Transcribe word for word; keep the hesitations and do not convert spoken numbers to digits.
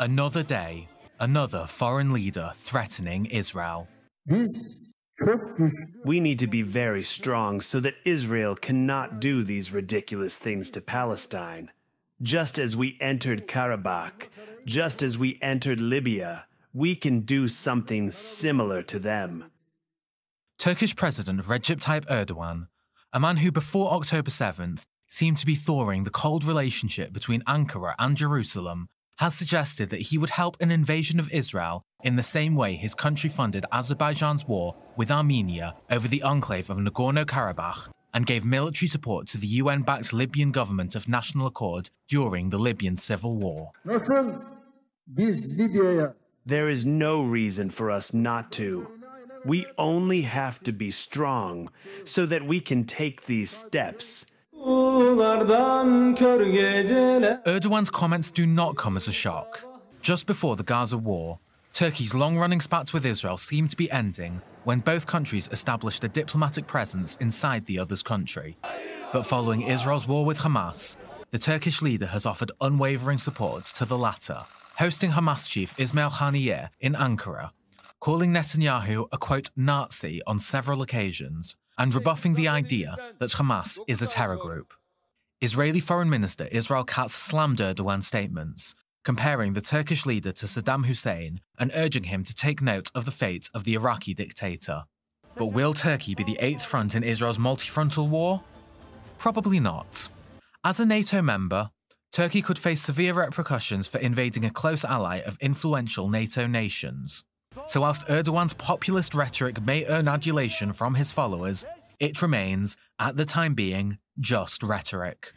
Another day, another foreign leader threatening Israel. We need to be very strong so that Israel cannot do these ridiculous things to Palestine. Just as we entered Karabakh, just as we entered Libya, we can do something similar to them. Turkish President Recep Tayyip Erdogan, a man who before October seventh seemed to be thawing the cold relationship between Ankara and Jerusalem, has suggested that he would help an invasion of Israel in the same way his country funded Azerbaijan's war with Armenia over the enclave of Nagorno-Karabakh and gave military support to the U N-backed Libyan government of national accord during the Libyan civil war. There is no reason for us not to. We only have to be strong so that we can take these steps. Erdogan's comments do not come as a shock. Just before the Gaza war, Turkey's long-running spats with Israel seemed to be ending when both countries established a diplomatic presence inside the other's country. But following Israel's war with Hamas, the Turkish leader has offered unwavering support to the latter, hosting Hamas chief Ismail Haniyeh in Ankara, calling Netanyahu a, quote, Nazi on several occasions, and rebuffing the idea that Hamas is a terror group. Israeli Foreign Minister Israel Katz slammed Erdogan's statements, comparing the Turkish leader to Saddam Hussein and urging him to take note of the fate of the Iraqi dictator. But will Turkey be the eighth front in Israel's multifrontal war? Probably not. As a NATO member, Turkey could face severe repercussions for invading a close ally of influential NATO nations. So whilst Erdogan's populist rhetoric may earn adulation from his followers, it remains, at the time being, just rhetoric.